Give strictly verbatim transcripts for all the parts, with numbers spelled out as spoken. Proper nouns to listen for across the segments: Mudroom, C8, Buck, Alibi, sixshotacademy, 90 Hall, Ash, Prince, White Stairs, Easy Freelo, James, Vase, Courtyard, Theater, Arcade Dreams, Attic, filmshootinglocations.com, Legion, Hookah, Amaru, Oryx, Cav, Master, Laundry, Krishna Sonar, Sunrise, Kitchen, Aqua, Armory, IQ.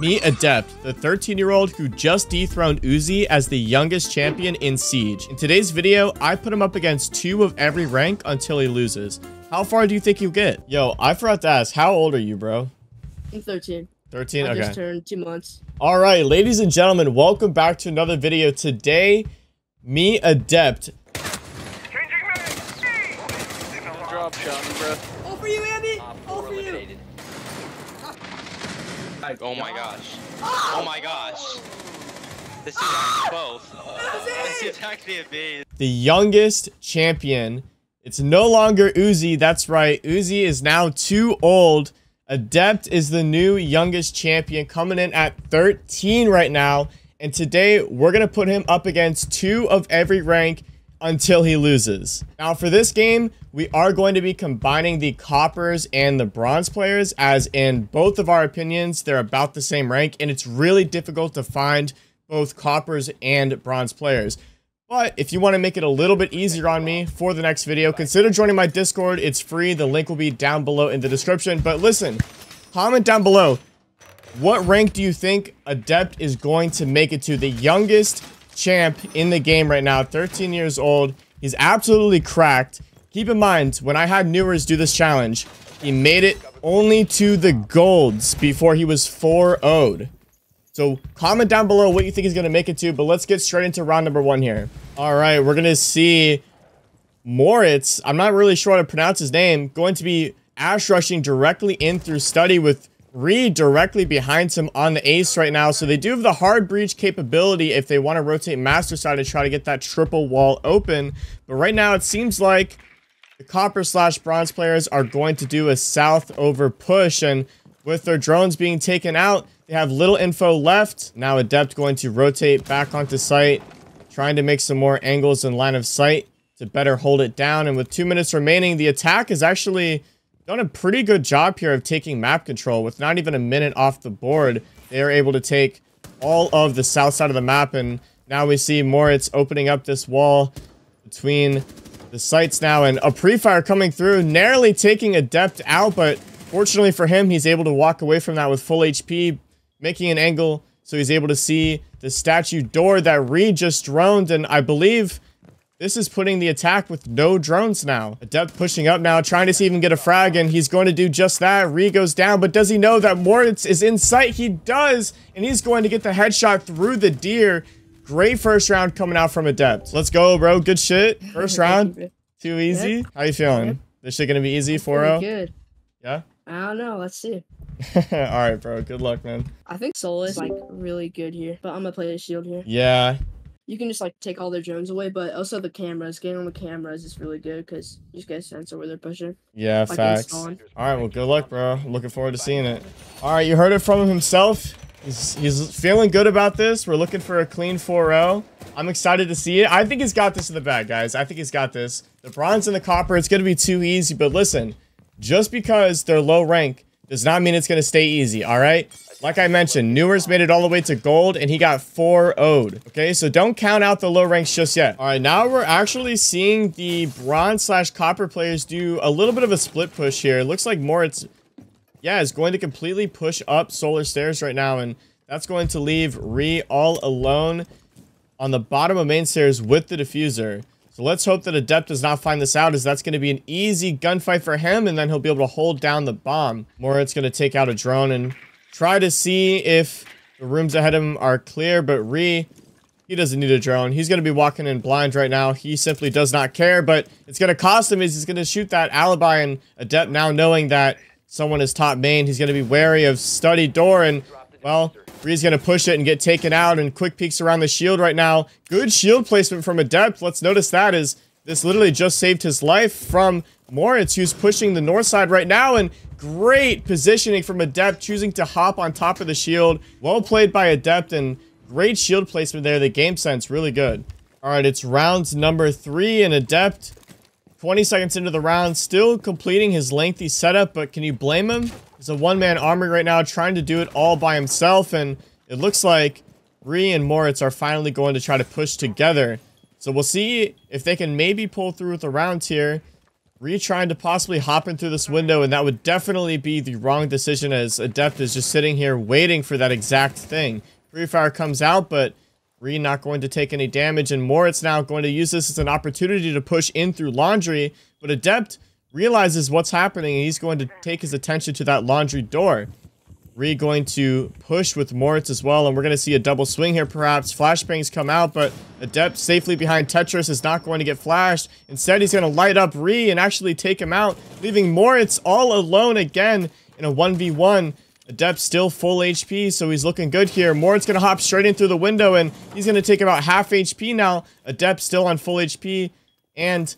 Me, Adept, the thirteen-year-old who just dethroned Uzi as the youngest champion in Siege. In today's video, I put him up against two of every rank until he loses. How far do you think you'll get? Yo, I forgot to ask, how old are you, bro? I'm thirteen. thirteen, okay. I just turned two months. All right, ladies and gentlemen, welcome back to another video. Today, me, Adept. Changing me! Drop shot, bro. All for you, Andy! All for you! Oh my gosh. Oh my gosh. This is both. This is actually a Vase. The youngest champion. It's no longer Uzi. That's right. Uzi is now too old. Adept is the new youngest champion, coming in at thirteen right now. And today we're going to put him up against two of every rank until he loses. Now for this game, we are going to be combining the coppers and the bronze players, as in both of our opinions, they're about the same rank, and it's really difficult to find both coppers and bronze players. But if you want to make it a little bit easier on me for the next video, consider joining my Discord. It's free. The link will be down below in the description. But listen, comment down below, what rank do you think Adept is going to make it to? The youngest champ in the game right now, thirteen years old. He's absolutely cracked. Keep in mind, when I had newers do this challenge, he made it only to the golds before he was four oh'd. So comment down below what you think he's going to make it to, but let's get straight into round number one here. All right, we're going to see Moritz. I'm not really sure how to pronounce his name. Going to be ash rushing directly in through Study with Reed directly behind him on the ace right now. So they do have the hard breach capability if they want to rotate master side to try to get that triple wall open. But right now it seems like the copper slash bronze players are going to do a south over push, and with their drones being taken out, they have little info left. Now Adept going to rotate back onto site, trying to make some more angles in line of sight to better hold it down. And with two minutes remaining, the attack is actually done a pretty good job here of taking map control. With not even a minute off the board, they are able to take all of the south side of the map. And now we see Moritz opening up this wall between the sites now, and a pre-fire coming through, narrowly taking Adept out, but fortunately for him, he's able to walk away from that with full H P, making an angle, so he's able to see the statue door that Reed just droned. And I believe this is putting the attack with no drones now. Adept pushing up now, trying to see if he can get a frag, and he's going to do just that. Reed goes down, but does he know that Moritz is in sight? He does, and he's going to get the headshot through the deer. Great first round coming out from Adept. Let's go, bro. Good shit. First round. Too easy. How you feeling? This shit gonna be easy, four oh? Good. Yeah? I don't know. Let's see. All right, bro. Good luck, man. I think Solus is, like, really good here, but I'm gonna play the shield here. Yeah. You can just, like, take all their drones away, but also the cameras. Getting on the cameras is really good because you just get a sense of where they're pushing. Yeah, like, facts. All right, well, good luck, bro. Looking forward to seeing it. All right, you heard it from him himself. He's, he's feeling good about this. We're looking for a clean four oh. I'm excited to see it. I think he's got this in the bag, guys. I think he's got this. The bronze and the copper, it's going to be too easy. But listen, just because they're low rank does not mean it's going to stay easy, all right? Like I mentioned, Newers made it all the way to gold, and he got four oh'd. Okay, so don't count out the low ranks just yet. All right, now we're actually seeing the bronze slash copper players do a little bit of a split push here. It looks like Moritz, yeah, is going to completely push up Solar Stairs right now, and that's going to leave Re all alone on the bottom of Main Stairs with the diffuser. So let's hope that Adept does not find this out, as that's going to be an easy gunfight for him, and then he'll be able to hold down the bomb. Moritz going to take out a drone and try to see if the rooms ahead of him are clear, but Re, he doesn't need a drone. He's going to be walking in blind right now. He simply does not care, but it's going to cost him, as he's going to shoot that alibi, and Adept, now knowing that someone is top main, he's going to be wary of Study door, and, well, Reed's going to push it and get taken out, and quick peeks around the shield right now. Good shield placement from Adept. Let's notice that, as this literally just saved his life from Moritz, who's pushing the north side right now, and great positioning from Adept, choosing to hop on top of the shield. Well played by Adept, and great shield placement there. The game sense, really good. All right, it's round number three, and Adept, twenty seconds into the round, still completing his lengthy setup, but can you blame him? He's a one-man army right now, trying to do it all by himself, and it looks like Re and Moritz are finally going to try to push together. So we'll see if they can maybe pull through with the round here. Reed trying to possibly hop in through this window, and that would definitely be the wrong decision, as Adept is just sitting here waiting for that exact thing. Free fire comes out, but Reed not going to take any damage, and Moritz now going to use this as an opportunity to push in through Laundry, but Adept realizes what's happening, and he's going to take his attention to that Laundry door. Reed going to push with Moritz as well, and we're going to see a double swing here perhaps. Flashbangs come out, but Adept safely behind Tetris is not going to get flashed. Instead, he's going to light up Reed and actually take him out, leaving Moritz all alone again in a one v one. Adept still full H P, so he's looking good here. Moritz going to hop straight in through the window, and he's going to take about half H P now. Adept still on full H P, and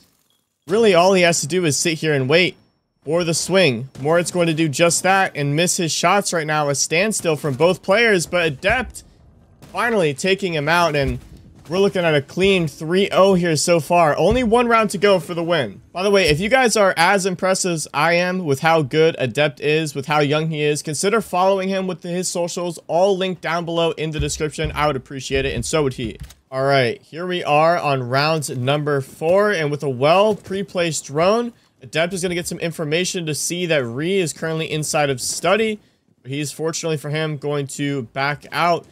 really all he has to do is sit here and wait. Or the swing. Moritz going to do just that and miss his shots right now. A standstill from both players, but Adept finally taking him out, and we're looking at a clean three oh here so far. Only one round to go for the win. By the way, if you guys are as impressed as I am with how good Adept is, with how young he is, consider following him with his socials, all linked down below in the description. I would appreciate it, and so would he. All right, here we are on round number four, and with a well pre-placed drone, Adept is going to get some information to see that Reed is currently inside of Study, but he's, fortunately for him, going to back out.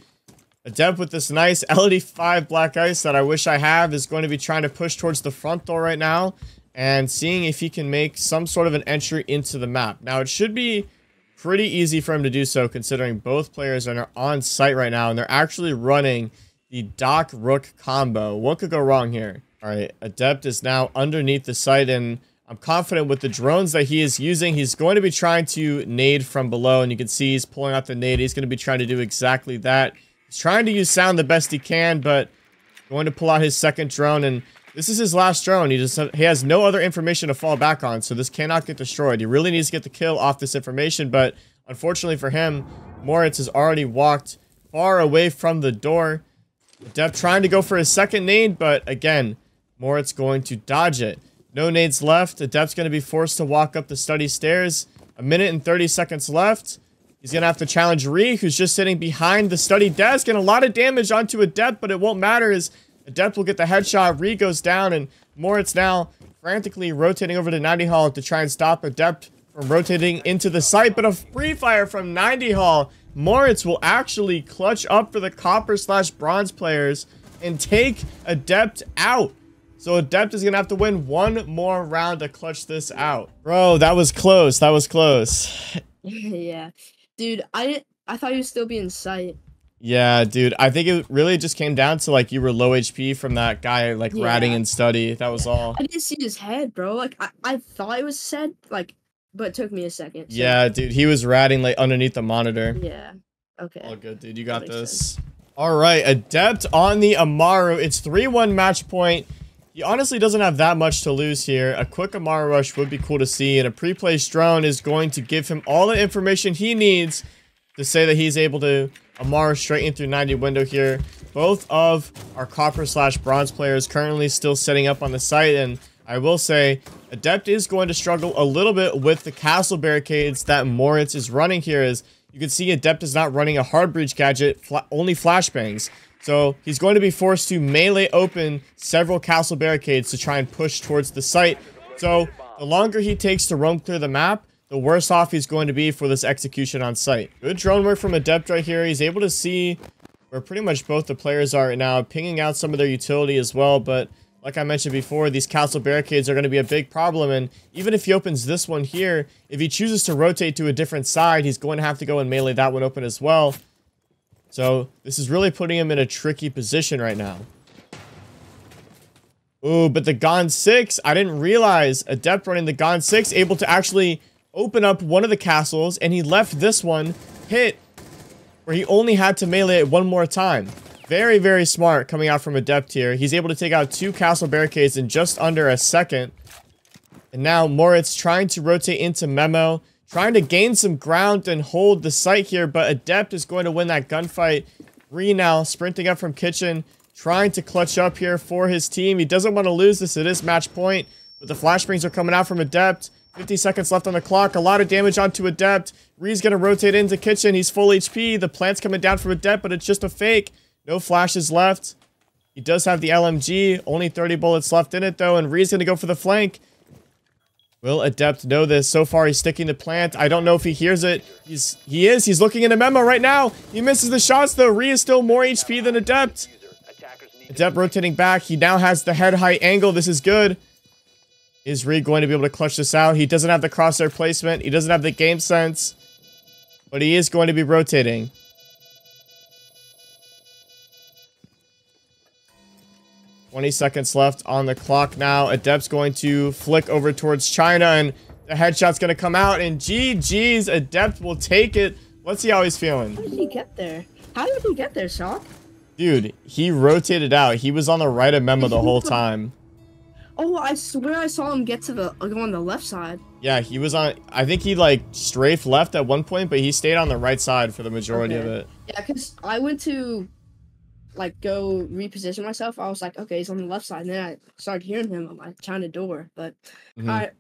Adept with this nice L D five black ice that I wish I have is going to be trying to push towards the front door right now and seeing if he can make some sort of an entry into the map. Now, it should be pretty easy for him to do so, considering both players are on site right now, and they're actually running the Doc-Rook combo. What could go wrong here? All right, Adept is now underneath the site, and I'm confident with the drones that he is using, he's going to be trying to nade from below, and you can see he's pulling out the nade. He's going to be trying to do exactly that. He's trying to use sound the best he can, but going to pull out his second drone, and this is his last drone. He just he has no other information to fall back on, so this cannot get destroyed. He really needs to get the kill off this information, but unfortunately for him, Moritz has already walked far away from the door. Adept trying to go for his second nade, but again, Moritz going to dodge it. No nades left. Adept's going to be forced to walk up the Study stairs. A minute and thirty seconds left. He's going to have to challenge Reed, who's just sitting behind the Study desk. And a lot of damage onto Adept, but it won't matter as Adept will get the headshot. Reed goes down, and Moritz now frantically rotating over to ninety Hall to try and stop Adept from rotating into the site. But a free fire from ninety Hall. Moritz will actually clutch up for the copper slash bronze players and take Adept out. So Adept is going to have to win one more round to clutch this out. Bro, that was close. That was close. Yeah. Dude, I I thought you'd still be in sight. Yeah, dude. I think it really just came down to, like, you were low H P from that guy, like, yeah. ratting in Study. That was all. I didn't see his head, bro. Like, I, I thought it was said, like, but it took me a second. So. Yeah, dude. He was ratting, like, underneath the monitor. Yeah. Okay. All good, dude. You got this. Sense. All right. Adept on the Amaru. It's three one match point. He honestly doesn't have that much to lose here. A quick Amaru rush would be cool to see, and a pre-placed drone is going to give him all the information he needs to say that he's able to Amaru straight in through ninety window here. Both of our copper slash bronze players currently still setting up on the site, and I will say Adept is going to struggle a little bit with the castle barricades that Moritz is running here. As you can see, Adept is not running a hard breach gadget, fla- only flashbangs. So he's going to be forced to melee open several castle barricades to try and push towards the site. So the longer he takes to roam clear the map, the worse off he's going to be for this execution on site. Good drone work from Adept right here. He's able to see where pretty much both the players are right now, pinging out some of their utility as well. But like I mentioned before, these castle barricades are going to be a big problem. And even if he opens this one here, if he chooses to rotate to a different side, he's going to have to go and melee that one open as well. So, this is really putting him in a tricky position right now. Ooh, but the Gon six, I didn't realize Adept running the Gon six, able to actually open up one of the castles, and he left this one hit, where he only had to melee it one more time. Very, very smart coming out from Adept here. He's able to take out two castle barricades in just under a second. And now, Moritz trying to rotate into Memo. Trying to gain some ground and hold the site here, but Adept is going to win that gunfight. Reed now sprinting up from Kitchen, trying to clutch up here for his team. He doesn't want to lose this. It is match point, but the flashbangs are coming out from Adept. fifty seconds left on the clock. A lot of damage onto Adept. Reed's going to rotate into Kitchen. He's full H P. The plant's coming down from Adept, but it's just a fake. No flashes left. He does have the L M G. Only thirty bullets left in it, though, and Reed's going to go for the flank. Will Adept know this? So far, he's sticking to plant. I don't know if he hears it. He's He is. He's looking at a memo right now. He misses the shots, though. Reed is still more H P than Adept. Adept rotating back. He now has the head height angle. This is good. Is Reed going to be able to clutch this out? He doesn't have the crosshair placement. He doesn't have the game sense. But he is going to be rotating. twenty seconds left on the clock now. Adept's going to flick over towards China, and the headshot's going to come out, and G G's. Adept will take it. Let's see how he's feeling. How did he get there? How did he get there, Shock? Dude, he rotated out. He was on the right of Memo the whole time. Oh, I swear I saw him get to the go on the left side. Yeah, he was on... I think he, like, strafed left at one point, but he stayed on the right side for the majority okay. of it. Yeah, because I went to... like go reposition myself. I was like, okay, he's on the left side, and then I started hearing him on my China door, but mm-hmm. all right.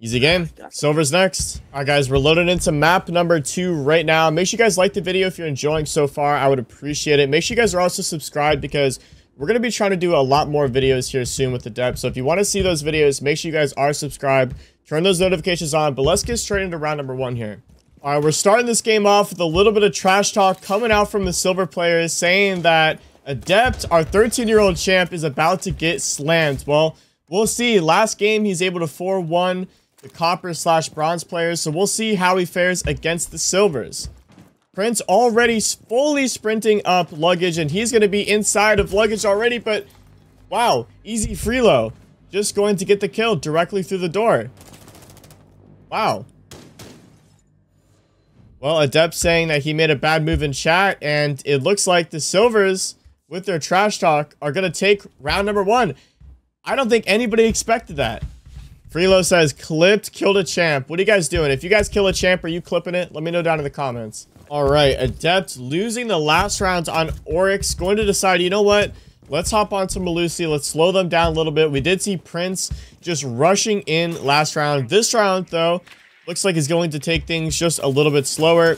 Easy game. Silver's next. All right, guys, we're loaded into map number two right now. Make sure you guys like the video if you're enjoying so far. I would appreciate it. Make sure you guys are also subscribed, because we're going to be trying to do a lot more videos here soon with Adept. So if you want to see those videos, make sure you guys are subscribed. Turn those notifications on, but let's get straight into round number one here. All right, we're starting this game off with a little bit of trash talk coming out from the silver players, saying that Adept, our thirteen-year-old champ, is about to get slammed. Well, we'll see. Last game, he's able to four one the copper slash bronze players, so we'll see how he fares against the silvers. Prince already fully sprinting up Luggage, and he's going to be inside of Luggage already, but wow, Easy Freelo just going to get the kill directly through the door. Wow. Well, Adept saying that he made a bad move in chat, and it looks like the silvers, with their trash talk, are going to take round number one. I don't think anybody expected that. Freelo says, clipped, killed a champ. What are you guys doing? If you guys kill a champ, are you clipping it? Let me know down in the comments. All right, Adept losing the last rounds on Oryx, going to decide, you know what? Let's hop on to Malusi. Let's slow them down a little bit. We did see Prince just rushing in last round. This round, though... looks like he's going to take things just a little bit slower.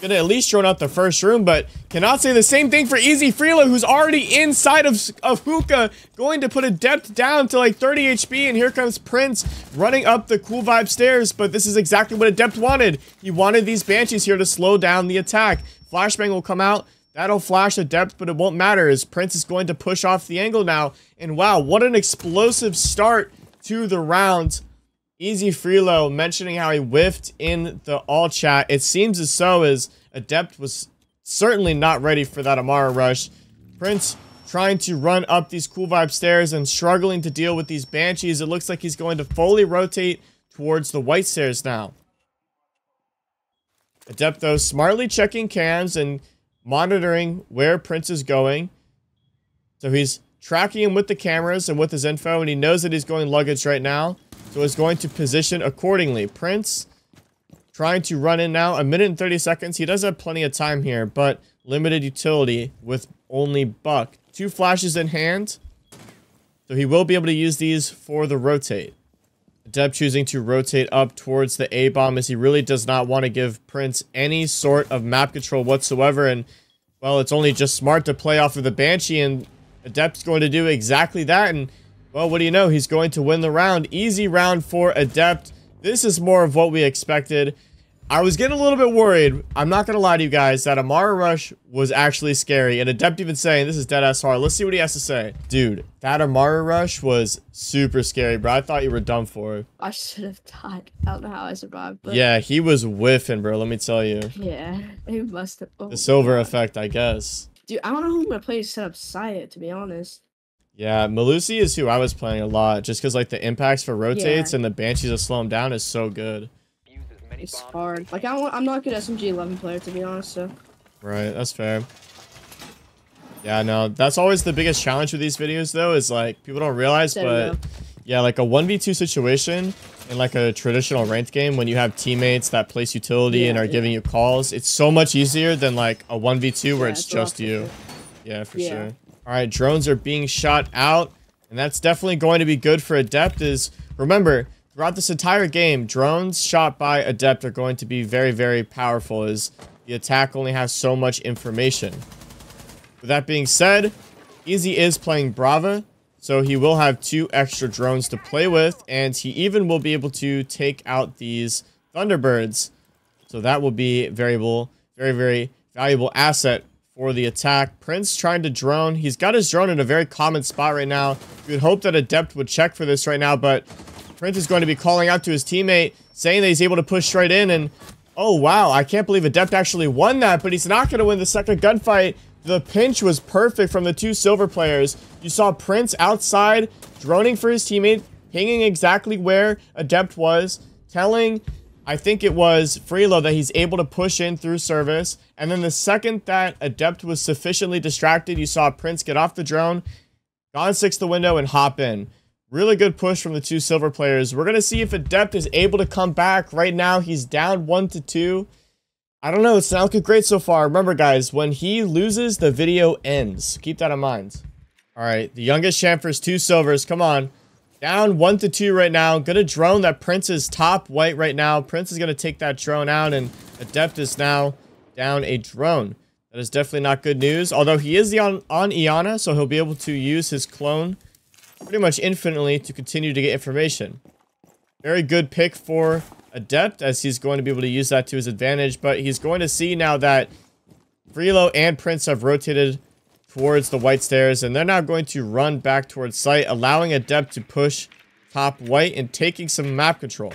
Gonna at least drone out the first room, but cannot say the same thing for Easy Freelo, who's already inside of, of Hookah, going to put a depth down to like thirty H P, and here comes Prince running up the Cool Vibe stairs, but this is exactly what Adept wanted. He wanted these Banshees here to slow down the attack. Flashbang will come out. That'll flash Adept, but it won't matter as Prince is going to push off the angle now. And wow, what an explosive start to the round. Easy Freelo mentioning how he whiffed in the all chat. It seems as so as Adept was certainly not ready for that Amaru rush. Prince trying to run up these Cool Vibe stairs and struggling to deal with these Banshees. It looks like he's going to fully rotate towards the White Stairs now. Adept, though, smartly checking cams and monitoring where Prince is going. So he's tracking him with the cameras and with his info, and he knows that he's going Luggage right now. So it's going to position accordingly. Prince trying to run in now. A minute and thirty seconds. He does have plenty of time here, but limited utility with only Buck. Two flashes in hand. So he will be able to use these for the rotate. Adept choosing to rotate up towards the A-bomb as he really does not want to give Prince any sort of map control whatsoever. And, well, it's only just smart to play off of the Banshee, and Adept's going to do exactly that. And... well, what do you know? He's going to win the round. Easy round for Adept. This is more of what we expected. I was getting a little bit worried. I'm not going to lie to you guys that Amaru rush was actually scary. And Adept even saying, this is dead-ass hard. Let's see what he has to say. Dude, that Amaru rush was super scary, bro. I thought you were dumb for it. I should have died. I don't know how I survived. But... yeah, he was whiffing, bro. Let me tell you. Yeah, he must have. Oh, the silver God. Effect, I guess. Dude, I don't know who I'm going to play to set up Syed, to be honest. Yeah, Malusi is who I was playing a lot, just because, like, the impacts for rotates yeah. and the Banshees to slow him down is so good. It's hard. Like, I don't, I'm not a good S M G eleven player, to be honest, so... right, that's fair. Yeah, no, that's always the biggest challenge with these videos, though, is, like, people don't realize, there but... yeah, like, a one v two situation in, like, a traditional ranked game, when you have teammates that place utility yeah, and are yeah. giving you calls, it's so much easier than, like, a one v two where yeah, it's, it's just you. Easier. Yeah, for yeah. sure. All right, drones are being shot out, and that's definitely going to be good for Adept. Is remember, throughout this entire game, drones shot by Adept are going to be very, very powerful, as the attack only has so much information. With that being said, Easy is playing Brava, So he will have two extra drones to play with, and he even will be able to take out these Thunderbirds. So that will be variable, very, very valuable asset for the attack. Prince trying to drone. He's got his drone in a very common spot right now. You would hope that Adept would check for this right now, but Prince is going to be calling out to his teammate, saying that he's able to push straight in, and oh wow, I can't believe Adept actually won that, but he's not going to win the second gunfight. The pinch was perfect from the two silver players. You saw Prince outside, droning for his teammate, pinging exactly where Adept was, telling, I think it was Freelo, that he's able to push in through service. And then the second that Adept was sufficiently distracted, you saw Prince get off the drone, gone six the window, and hop in. Really good push from the two silver players. We're going to see if Adept is able to come back. Right now, he's down one to two. I don't know. It's not looking great so far. Remember, guys, when he loses, the video ends. Keep that in mind. All right, the youngest chamfers, two silvers. Come on. Down one to two right now. Going to drone that Prince's top white right now. Prince is going to take that drone out, and Adept is now down a drone. That is definitely not good news, although he is the on, on Iana, so he'll be able to use his clone pretty much infinitely to continue to get information. Very good pick for Adept, as he's going to be able to use that to his advantage, but he's going to see now that Freelo and Prince have rotated towards the White Stairs, and they're now going to run back towards site, allowing Adept to push top white and taking some map control.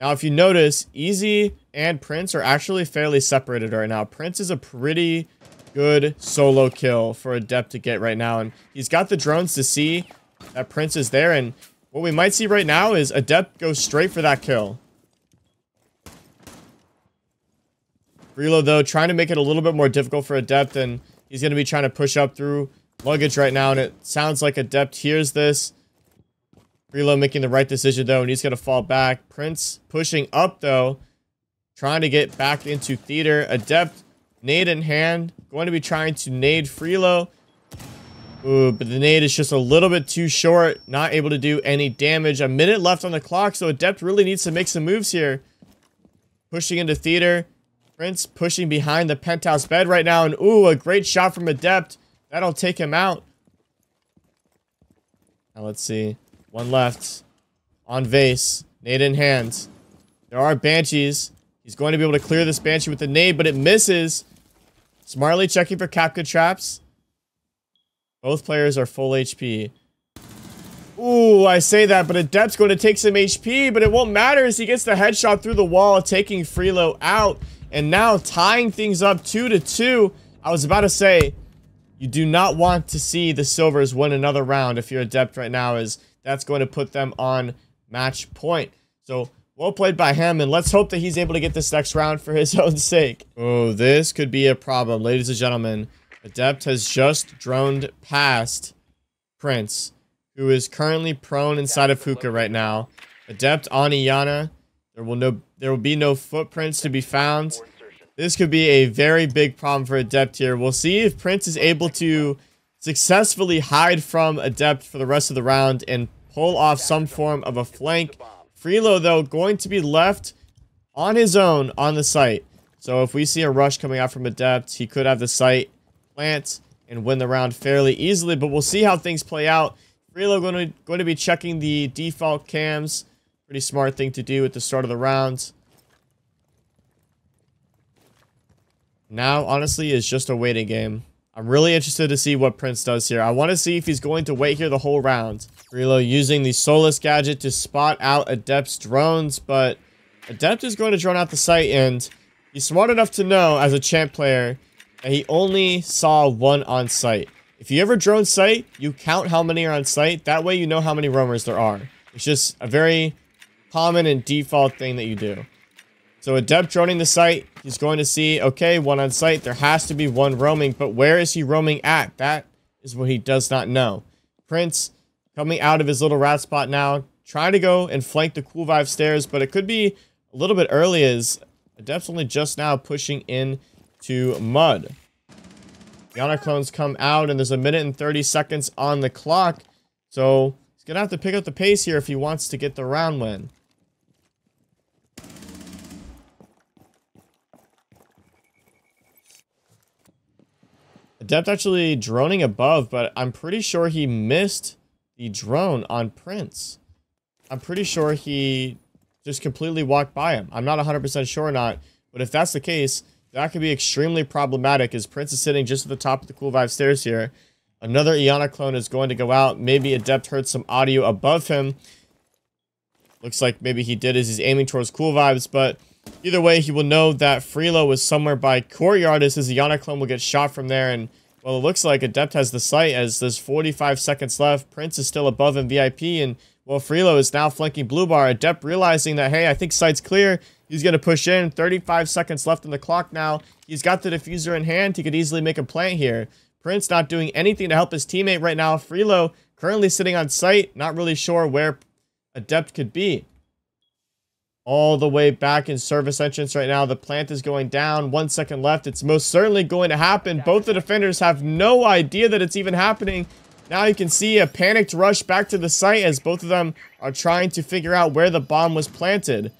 Now, if you notice, Easy and Prince are actually fairly separated right now. Prince is a pretty good solo kill for Adept to get right now, and he's got the drones to see that Prince is there, and what we might see right now is Adept go straight for that kill. Freelo, though, trying to make it a little bit more difficult for Adept, and he's going to be trying to push up through luggage right now, and it sounds like Adept hears this. Freelo making the right decision, though, and he's going to fall back. Prince pushing up, though, trying to get back into theater. Adept, nade in hand, going to be trying to nade Freelo. Ooh, but the nade is just a little bit too short, not able to do any damage. A minute left on the clock, so Adept really needs to make some moves here. Pushing into theater. Prince pushing behind the penthouse bed right now, and ooh, a great shot from Adept. That'll take him out. Now let's see. One left. On Vase. Nade in hand. There are Banshees. He's going to be able to clear this Banshee with the nade, but it misses. Smartly checking for Kapka traps. Both players are full H P. Ooh, I say that, but Adept's going to take some H P, but it won't matter as he gets the headshot through the wall, taking Freelo out, and now tying things up two to two. I was about to say, you do not want to see the silvers win another round if you're Adept right now, as that's going to put them on match point. So, well played by him, and let's hope that he's able to get this next round for his own sake. Oh, this could be a problem, ladies and gentlemen. Adept has just droned past Prince, who is currently prone inside of Hookah right now. Adept on Iana. There will no, there will be no footprints to be found. This could be a very big problem for Adept here. We'll see if Prince is able to successfully hide from Adept for the rest of the round and pull off some form of a flank. Freelo, though, going to be left on his own on the site. So if we see a rush coming out from Adept, he could have the site plant and win the round fairly easily, but we'll see how things play out. Freelo going to, going to be checking the default cams. Pretty smart thing to do at the start of the round. Now, honestly, is just a waiting game. I'm really interested to see what Prince does here. I want to see if he's going to wait here the whole round. Freelo using the Solus gadget to spot out Adept's drones, but Adept is going to drone out the site, and he's smart enough to know as a champ player and he only saw one on site. If you ever drone site, you count how many are on site. That way you know how many roamers there are. It's just a very common and default thing that you do. So Adept droning the site, he's going to see, okay, one on site. There has to be one roaming, but where is he roaming at? That is what he does not know. Prince coming out of his little rat spot now, trying to go and flank the Cool Vibe stairs, but it could be a little bit early as Adept's only just now pushing in to mud. Yana clones come out, and there's a minute and thirty seconds on the clock, so he's gonna have to pick up the pace here if he wants to get the round win. Adept actually droning above, but I'm pretty sure he missed the drone on Prince. I'm pretty sure he just completely walked by him. I'm not one hundred percent sure or not, but if that's the case, that could be extremely problematic as Prince is sitting just at the top of the Cool Vibe stairs here. Another Iana clone is going to go out. Maybe Adept heard some audio above him. Looks like maybe he did as he's aiming towards Cool Vibes, but either way, he will know that Freelo was somewhere by Courtyard as his Iana clone will get shot from there. And, well, it looks like Adept has the sight as there's forty-five seconds left. Prince is still above in V I P, and, well, Freelo is now flanking blue bar. Adept realizing that, hey, I think sight's clear. He's going to push in. thirty-five seconds left on the clock now. He's got the diffuser in hand. He could easily make a plant here. Prince not doing anything to help his teammate right now. Freelo currently sitting on site. Not really sure where Adept could be. All the way back in service entrance right now. The plant is going down. One second left. It's most certainly going to happen. Both the defenders have no idea that it's even happening. Now you can see a panicked rush back to the site as both of them are trying to figure out where the bomb was planted.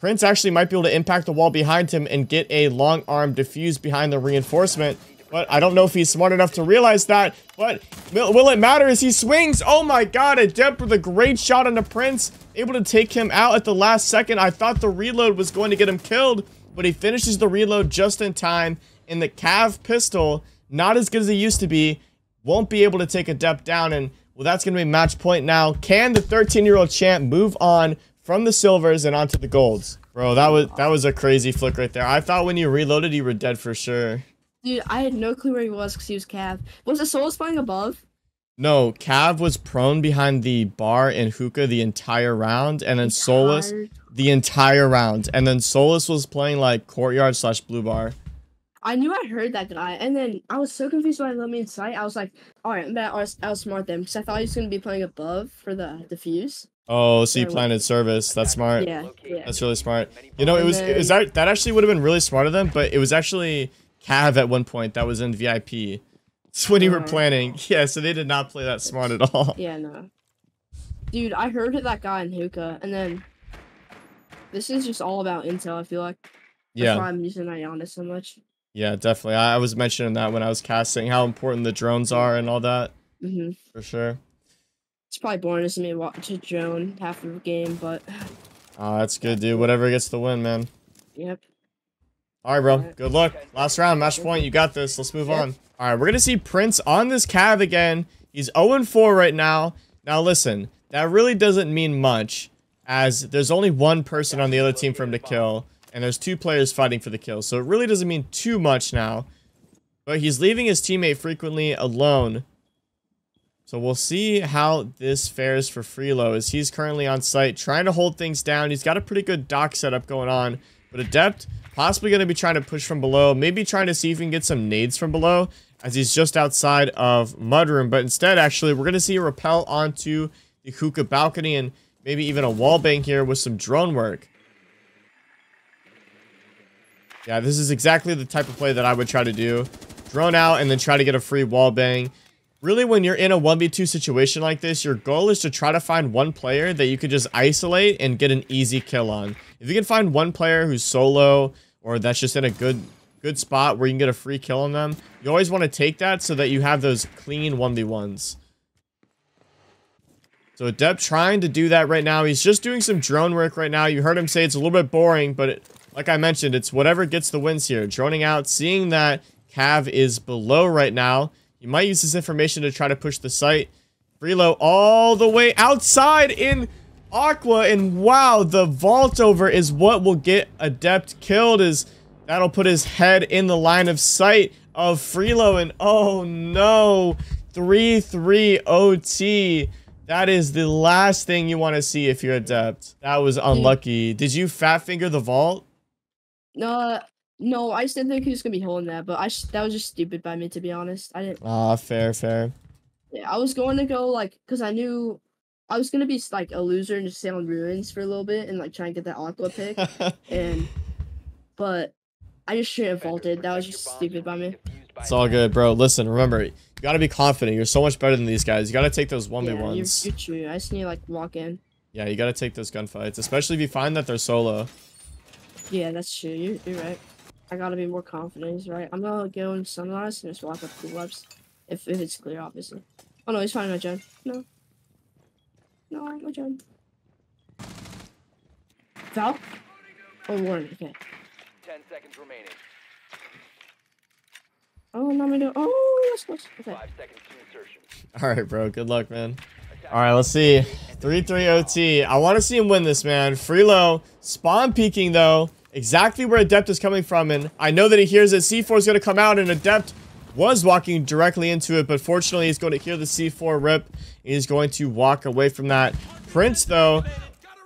Prince actually might be able to impact the wall behind him and get a long arm defused behind the reinforcement. But I don't know if he's smart enough to realize that. But will it matter as he swings? Oh my god, Adept with a great shot on the Prince. Able to take him out at the last second. I thought the reload was going to get him killed. But he finishes the reload just in time. And the Cav pistol, not as good as it used to be, won't be able to take Adept down. And, well, that's going to be match point now. Can the thirteen-year-old champ move on from the silvers and onto the golds? Bro, that was, that was a crazy flick right there. I thought when you reloaded, you were dead for sure. Dude, I had no clue where he was because he was Cav. Was the Solus flying above? No, Cav was prone behind the bar in Hookah the entire round, and then Solus the entire round, and then Solus was playing like Courtyard slash Blue Bar. I knew I heard that, did I? And then I was so confused when I let me inside. I was like, all right, I'm gonna outsmart them because I thought he was gonna be playing above for the defuse. Oh, so you planted service. That's smart. Yeah, yeah, that's really smart. You know, it was it was that that actually would have been really smart of them, but it was actually Cav at one point that was in V I P. It's when you were planning. Yeah, so they did not play that smart at all. Yeah, no. Dude, I heard of that guy in Hookah, and then this is just all about intel, I feel like. That's yeah. why I'm using Iana so much. Yeah, definitely. I, I was mentioning that when I was casting, how important the drones are and all that. Mm-hmm. For sure. It's probably boring to me watch a drone half the game, but... Oh, that's good, dude. Whatever gets the win, man. Yep. All right, bro. Good luck. Last round, match point. You got this. Let's move on. All right, we're going to see Prince on this Cav again. He's oh and four right now. Now, listen, that really doesn't mean much as there's only one person on the other team for him to kill, and there's two players fighting for the kill. So it really doesn't mean too much now, but he's leaving his teammate frequently alone. So we'll see how this fares for Freelo as he's currently on site trying to hold things down. He's got a pretty good dock setup going on, but Adept possibly going to be trying to push from below, maybe trying to see if he can get some nades from below as he's just outside of Mudroom. But instead, actually, we're going to see a rappel onto the Hookah balcony and maybe even a wall bang here with some drone work. Yeah, this is exactly the type of play that I would try to do. Drone out and then try to get a free wall bang. Really, when you're in a one v two situation like this, your goal is to try to find one player that you could just isolate and get an easy kill on. If you can find one player who's solo or that's just in a good good spot where you can get a free kill on them, you always want to take that so that you have those clean one v ones. So Adept trying to do that right now. He's just doing some drone work right now. You heard him say it's a little bit boring, but it, like I mentioned, it's whatever gets the wins here. Droning out, seeing that Cav is below right now. You might use this information to try to push the site. Freelo all the way outside in Aqua. And wow, the vault over is what will get Adept killed. Is that'll put his head in the line of sight of Freelo. And oh no, three three O T. That is the last thing you want to see if you're Adept. That was unlucky. Did you fat finger the vault? No. No, I just didn't think he was going to be holding that, but I that was just stupid by me, to be honest. I didn't... Ah, fair, fair. Yeah, I was going to go, like, because I knew I was going to be, like, a loser and just stay on Ruins for a little bit and, like, try and get that Aqua pick. and But I just shouldn't have vaulted. That was just stupid by me. It's all good, bro. Listen, remember, you got to be confident. You're so much better than these guys. You got to take those one v ones. Yeah, you're, you're true. I just need to, like, walk in. Yeah, you got to take those gunfights, especially if you find that they're solo. Yeah, that's true. You're, you're right. I gotta be more confident, right? I'm gonna go in Sunrise and just walk up Cool Vibes. If, if it's clear, obviously. Oh no, he's finding my gen. No. No, my gen. Val? Oh, Warren, okay. Ten seconds remaining. Oh, not me to. Oh, that's close. Okay. Five seconds to insertion. Alright, bro. Good luck, man. Alright, let's see. three three O T. I want to see him win this, man. Freelo. Spawn peeking, though. Exactly where Adept is coming from. And I know that he hears that C four is going to come out. And Adept was walking directly into it. But fortunately, he's going to hear the C four rip. He's going to walk away from that. Prince, though,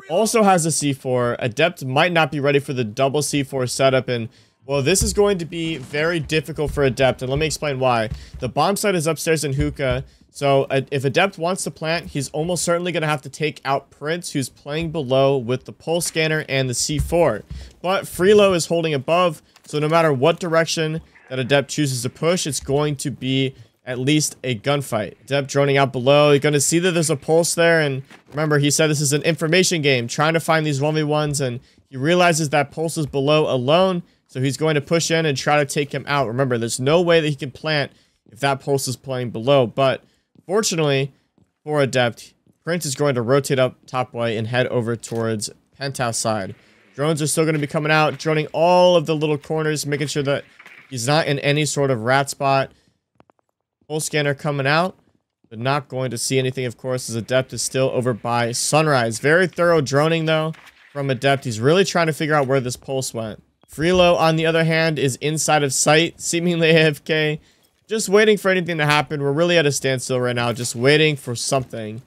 also has a C four. Adept might not be ready for the double C four setup. And, well, this is going to be very difficult for Adept. And let me explain why. The bomb site is upstairs in Hookah. So if Adept wants to plant, he's almost certainly going to have to take out Prince, who's playing below with the pulse scanner and the C four. But Freelo is holding above, so no matter what direction that Adept chooses to push, it's going to be at least a gunfight. Adept droning out below. You're going to see that there's a pulse there, and remember, he said this is an information game, trying to find these one v ones, and he realizes that Pulse is below alone, so he's going to push in and try to take him out. Remember, there's no way that he can plant if that Pulse is playing below, but fortunately for Adept, Prince is going to rotate up top way and head over towards penthouse side. Drones are still going to be coming out, droning all of the little corners, making sure that he's not in any sort of rat spot. Pulse scanner coming out, but not going to see anything, of course, as Adept is still over by Sunrise. Very thorough droning, though, from Adept. He's really trying to figure out where this Pulse went. Freelo, on the other hand, is inside of sight, seemingly A F K. Just waiting for anything to happen. We're really at a standstill right now. Just waiting for something.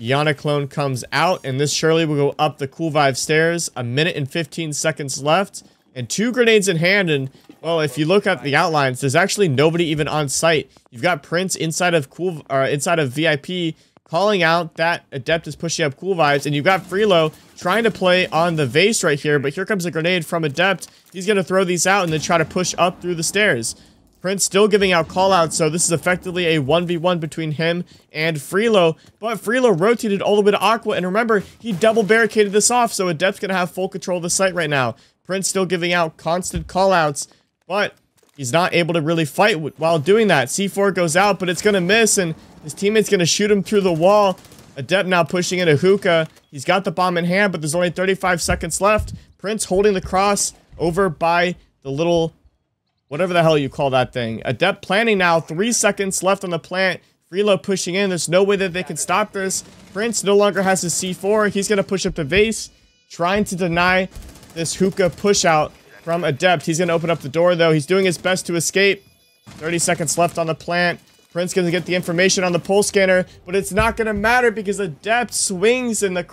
Iana clone comes out. And this surely will go up the Cool Vibe stairs. A minute and fifteen seconds left. And two grenades in hand. And, well, if you look at the outlines, there's actually nobody even on site. You've got Prince inside of Cool, or inside of V I P, calling out that Adept is pushing up Cool Vibes. And you've got Freelo trying to play on the vase right here. But here comes a grenade from Adept. He's going to throw these out and then try to push up through the stairs. Prince still giving out callouts, so this is effectively a one v one between him and Freelo. But Freelo rotated all the way to Aqua, and remember, he double barricaded this off, so Adept's going to have full control of the site right now. Prince still giving out constant callouts, but he's not able to really fight while doing that. C four goes out, but it's going to miss, and his teammate's going to shoot him through the wall. Adept now pushing into Hookah. He's got the bomb in hand, but there's only thirty-five seconds left. Prince holding the cross over by the little, whatever the hell you call that thing. Adept planning now. Three seconds left on the plant. Freelo pushing in. There's no way that they can stop this. Prince no longer has his C four. He's going to push up the vase, trying to deny this Hookah push out from Adept. He's going to open up the door, though. He's doing his best to escape. thirty seconds left on the plant. Prince going to get the information on the pulse scanner, but it's not going to matter because Adept swings in the,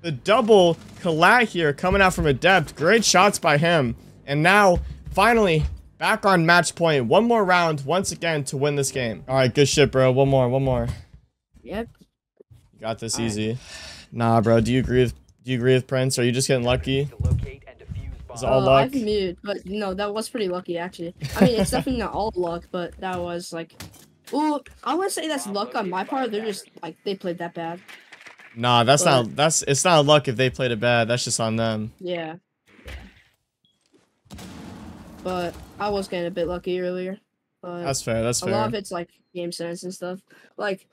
the double collat here coming out from Adept. Great shots by him. And now, finally, back on match point. One more round, once again, to win this game. All right, good shit, bro. One more, one more. Yep. You got this all easy. Right. Nah, bro. Do you agree with Do you agree with Prince? Are you just getting lucky? It's all uh, luck. I've muted, but no, that was pretty lucky actually. I mean, it's definitely not all luck, but that was like, well, I wouldn't say that's luck on my part. They're just like they played that bad. Nah, that's but, not. That's it's not luck if they played it bad. That's just on them. Yeah. But I was getting a bit lucky earlier. But that's fair, that's fair. A lot of it's like game sense and stuff. Like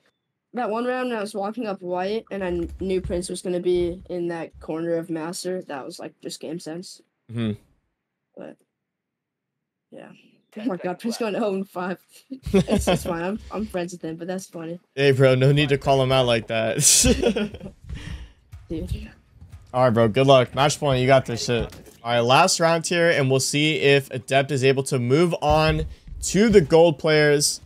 that one round I was walking up white and I knew Prince was gonna be in that corner of Master. That was like just game sense. Mm-hmm. But yeah. Oh my god, Prince going oh and five. It's just fine. I'm I'm friends with him, but that's funny. Hey bro, no need to call him out like that. Dude. Alright bro, good luck. Match point, you got this shit. Alright, last round here, and we'll see if Adept is able to move on to the gold players.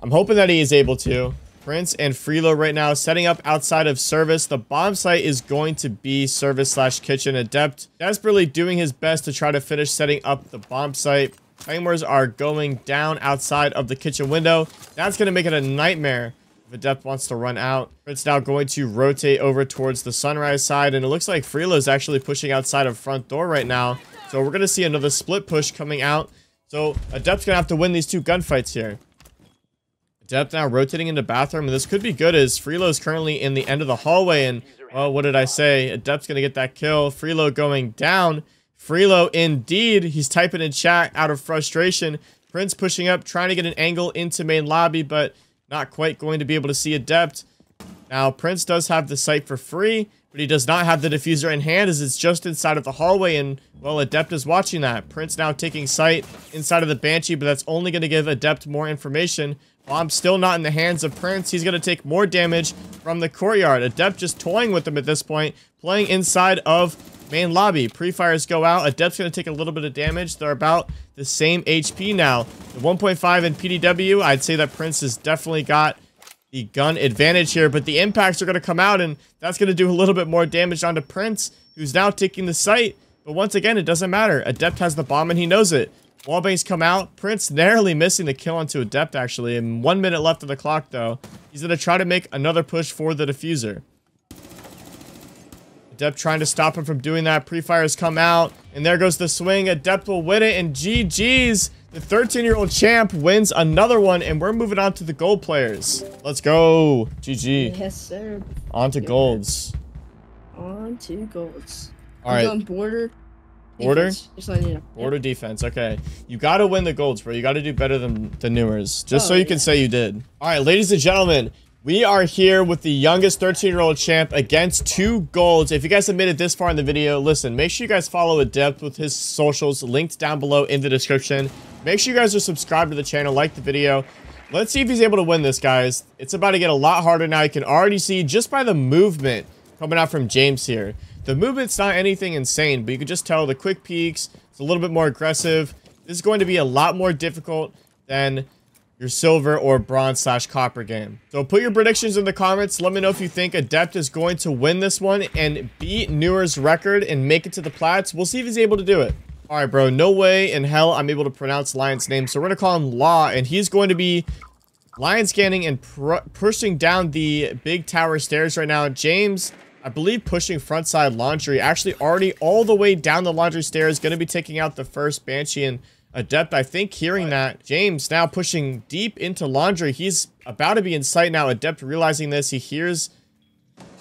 I'm hoping that he is able to. Prince and Freelo right now setting up outside of Service. The bomb site is going to be Service slash Kitchen. Adept desperately doing his best to try to finish setting up the bomb site. Claymores are going down outside of the kitchen window. That's going to make it a nightmare if Adept wants to run out. Prince now going to rotate over towards the Sunrise side, and it looks like Freelo is actually pushing outside of front door right now. So we're going to see another split push coming out. So Adept's going to have to win these two gunfights here. Adept now rotating into bathroom, and this could be good as Freelo is currently in the end of the hallway, and, well, what did I say? Adept's going to get that kill. Freelo going down. Freelo indeed. He's typing in chat out of frustration. Prince pushing up, trying to get an angle into main lobby, but not quite going to be able to see Adept. Now, Prince does have the site for free, but he does not have the diffuser in hand as it's just inside of the hallway, and, well, Adept is watching that. Prince now taking site inside of the Banshee, but that's only going to give Adept more information. Bomb's still not in the hands of Prince. He's going to take more damage from the courtyard. Adept just toying with him at this point, playing inside of main lobby. Pre-fires go out. Adept's going to take a little bit of damage. They're about the same H P now. The one point five in P D W, I'd say that Prince has definitely got the gun advantage here, but the impacts are going to come out, and that's going to do a little bit more damage onto Prince, who's now taking the site. But once again, it doesn't matter. Adept has the bomb, and he knows it. Wallbangs come out. Prince narrowly missing the kill onto Adept, actually. And one minute left of the clock, though. He's going to try to make another push for the diffuser. Adept trying to stop him from doing that. Pre-fires come out, and there goes the swing. Adept will win it, and G G's. The thirteen-year-old champ wins another one, and we're moving on to the gold players. Let's go, G G. Yes, sir. On to yeah. golds. On to golds. All right. I'm going border. Border? Defense. Like, border yeah. defense, okay. You got to win the golds, bro. You got to do better than the newers, just oh, so you yeah. can say you did. All right, ladies and gentlemen, we are here with the youngest thirteen-year-old champ against two golds. If you guys have made it this far in the video, listen, make sure you guys follow Adept with his socials linked down below in the description. Make sure you guys are subscribed to the channel, like the video. Let's see if he's able to win this, guys. It's about to get a lot harder now. You can already see just by the movement coming out from James here. The movement's not anything insane, but you can just tell the quick peaks. It's a little bit more aggressive. This is going to be a lot more difficult than your silver or bronze slash copper game. So put your predictions in the comments. Let me know if you think Adept is going to win this one and beat Newer's record and make it to the plats. We'll see if he's able to do it. All right, bro, no way in hell I'm able to pronounce Lion's name, so we're going to call him Law, and he's going to be lion scanning and pushing down the big tower stairs right now. James, I believe, pushing front side Laundry, actually already all the way down the Laundry stairs, going to be taking out the first Banshee, and Adept, I think, hearing that. James now pushing deep into Laundry. He's about to be in sight now. Adept realizing this, he hears,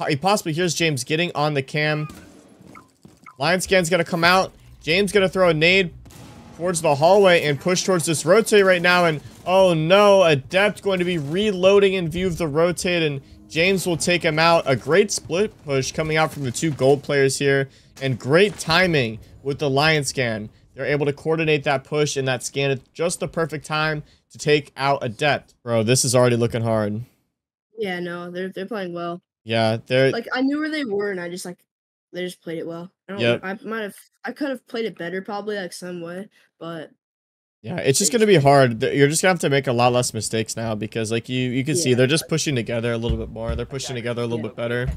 he possibly hears James getting on the cam. Lion scan's going to come out. James gonna throw a nade towards the hallway and push towards this rotate right now, and oh no, Adept going to be reloading in view of the rotate, and James will take him out. A great split push coming out from the two gold players here, and great timing with the lion scan. They're able to coordinate that push and that scan at just the perfect time to take out Adept. Bro, this is already looking hard. Yeah, no, they're they're playing well. Yeah, they're like, I knew where they were, and I just like they just played it well. I don't yep. know, I might have I could have played it better probably, like, some way, but yeah, it's just going to be hard. You're just going to have to make a lot less mistakes now because, like, you you can yeah. see they're just pushing together a little bit more. They're pushing together a little yeah. bit better.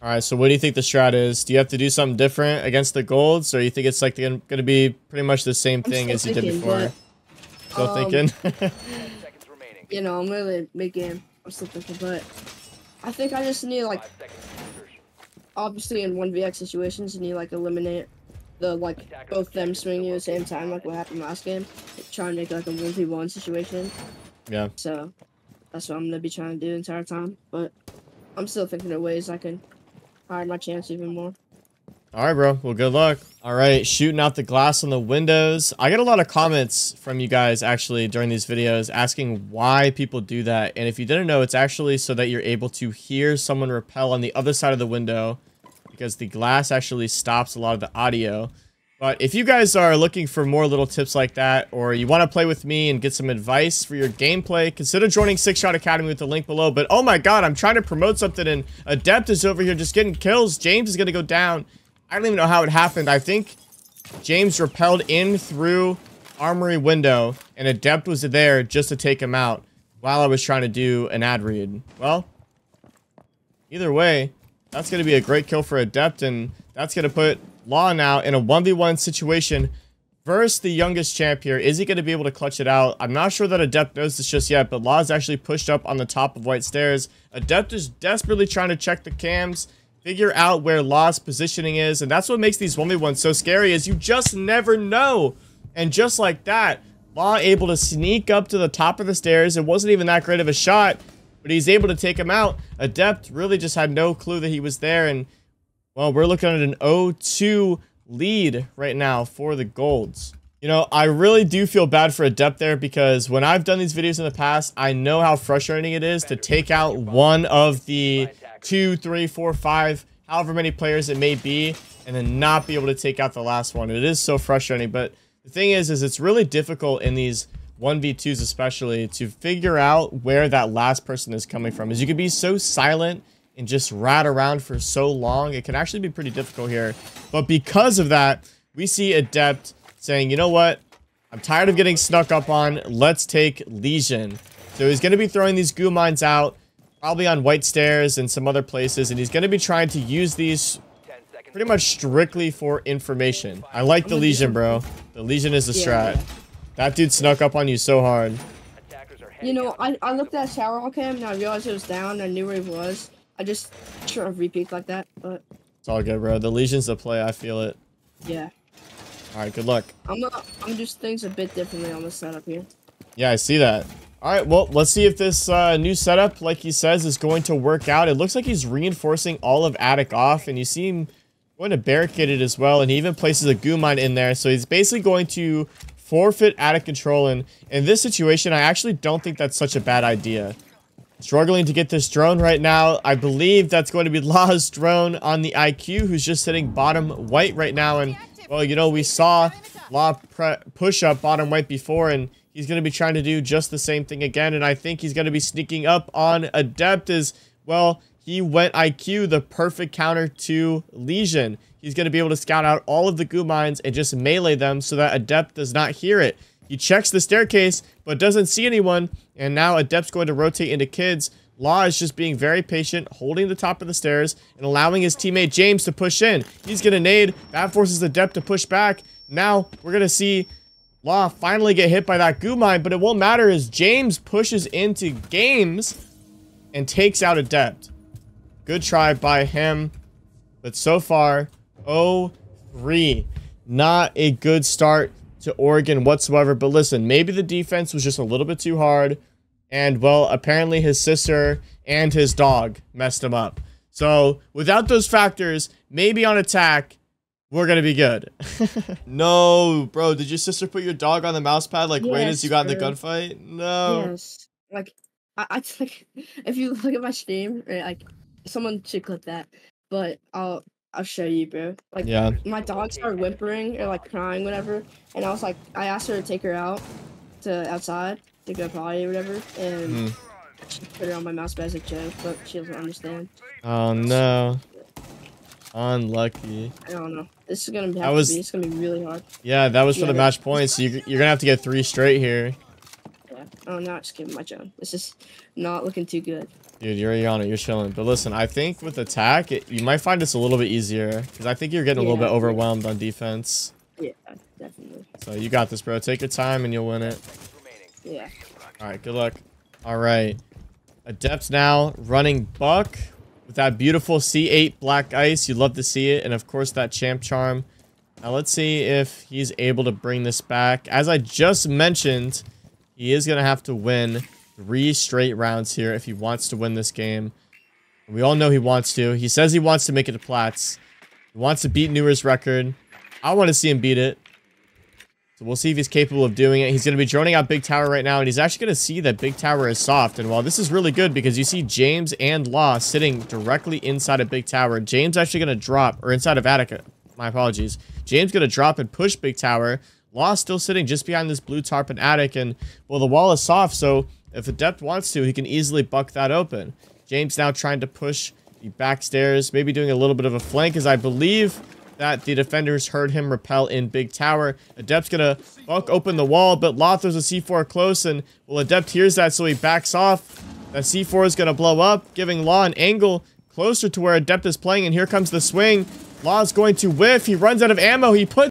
All right, so what do you think the strat is? Do you have to do something different against the golds, or you think it's, like, going to be pretty much the same thing as you thinking, did before? But, still um, thinking? You know, I'm really mid-game. I'm still thinking, but I think I just need, like, obviously in one v X situations, you need, like, eliminate the, like, both them swinging at the same time, like what happened last game. Like, trying to make, like, a one v one situation. Yeah. So, that's what I'm going to be trying to do the entire time. But I'm still thinking of ways I can hide my chance even more. All right, bro. Well, good luck. All right, shooting out the glass on the windows. I get a lot of comments from you guys, actually, during these videos asking why people do that. And if you didn't know, it's actually so that you're able to hear someone rappel on the other side of the window, because the glass actually stops a lot of the audio. But if you guys are looking for more little tips like that, or you want to play with me and get some advice for your gameplay, consider joining Six Shot Academy with the link below. But oh my god, I'm trying to promote something and Adept is over here just getting kills. James is going to go down. I don't even know how it happened. I think James rappelled in through Armory window and Adept was there just to take him out while I was trying to do an ad read. Well, either way, that's going to be a great kill for Adept, and that's going to put Law now in a one v one situation versus the youngest champ here. Is he going to be able to clutch it out? I'm not sure that Adept knows this just yet, but Law's actually pushed up on the top of White Stairs. Adept is desperately trying to check the cams, figure out where Law's positioning is, and that's what makes these one v ones so scary, is you just never know. And just like that, Law able to sneak up to the top of the stairs. It wasn't even that great of a shot, but he's able to take him out. Adept really just had no clue that he was there. And, well, we're looking at an oh two lead right now for the golds. You know, I really do feel bad for Adept there, because when I've done these videos in the past, I know how frustrating it is to take out one of the two, three, four, five, however many players it may be, and then not be able to take out the last one. It is so frustrating, but the thing is, is it's really difficult in these one v twos especially to figure out where that last person is coming from. As you can be so silent and just rat around for so long, it can actually be pretty difficult here. But because of that, we see Adept saying, you know what, I'm tired of getting snuck up on, let's take Legion. So he's going to be throwing these goo mines out, probably on White Stairs and some other places, and he's going to be trying to use these pretty much strictly for information. I like the Legion, bro. The Legion is the strat. Yeah. That dude snuck up on you so hard. You know, I, I looked at shower cam and I realized it was down and I knew where he was. I just sort of repeat like that, but... It's all good, bro. The Legion's the play, I feel it. Yeah. All right, good luck. I'm not, I'm just things a bit differently on the setup here. Yeah, I see that. All right, well, let's see if this uh, new setup, like he says, is going to work out. It looks like he's reinforcing all of Attic off, and you see him going to barricade it as well, and he even places a goo mine in there. So he's basically going to forfeit Attic control, and in this situation, I actually don't think that's such a bad idea. Struggling to get this drone right now. I believe that's going to be Law's drone on the I Q, who's just sitting bottom white right now, and... Well, you know, we saw Law pre push up bottom right before, and he's going to be trying to do just the same thing again. And I think he's going to be sneaking up on Adept as, well, he went I Q, the perfect counter to Legion. He's going to be able to scout out all of the goo mines and just melee them so that Adept does not hear it. He checks the staircase, but doesn't see anyone. And now Adept's going to rotate into kids. Law is just being very patient, holding the top of the stairs, and allowing his teammate James to push in. He's going to nade. That forces Adept to push back. Now, we're going to see Law finally get hit by that goo mine, but it won't matter as James pushes into Games and takes out Adept. Good try by him, but so far, oh three. Not a good start to Oregon whatsoever, but listen, maybe the defense was just a little bit too hard. And, well, apparently his sister and his dog messed him up. So, without those factors, maybe on attack, we're going to be good. No, bro. Did your sister put your dog on the mouse pad, like, yes, right as you got in the gunfight? No. Yes. Like, I, I like, if you look at my stream, right, like, someone should clip that. But I'll I'll show you, bro. Like, yeah. My dog started whimpering or, like, crying, whatever. And I was like, I asked her to take her out to outside. To go potty or whatever, and mm. she put it on my mouse pad as a joke, but she doesn't understand. Oh no, unlucky. I don't know. This is gonna be, was, be. It's gonna be really hard. Yeah, that was yeah, for the yeah. match points. So you, you're gonna have to get three straight here. Yeah. Oh no, I just gave my own. It's just not looking too good. Dude, you're Iana, you're chilling. But listen, I think with attack, it, you might find this a little bit easier because I think you're getting yeah. a little bit overwhelmed on defense. Yeah, definitely. So you got this, bro. Take your time and you'll win it. Yeah. All right, good luck. All right. Adept now running Buck with that beautiful C eight black ice. You love to see it. And, of course, that champ charm. Now, let's see if he's able to bring this back. As I just mentioned, he is going to have to win three straight rounds here if he wants to win this game. We all know he wants to. He says he wants to make it to Platts. He wants to beat Neuer's record. I want to see him beat it. So we'll see if he's capable of doing it. He's going to be droning out Big Tower right now, and he's actually going to see that Big Tower is soft. And while this is really good because you see James and Law sitting directly inside of Big Tower, James actually going to drop, or inside of Attica. My apologies. James going to drop and push Big Tower. Law still sitting just behind this blue tarp and Attic, and, well, the wall is soft, so if Adept wants to, he can easily buck that open. James now trying to push the back stairs, maybe doing a little bit of a flank, as I believe... that the defenders heard him rappel in Big Tower. Adept's gonna buck open the wall, but Law throws a C four close, and, well, Adept hears that, so he backs off. That C four is gonna blow up, giving Law an angle closer to where Adept is playing, and here comes the swing. Law's going to whiff. He runs out of ammo. He puts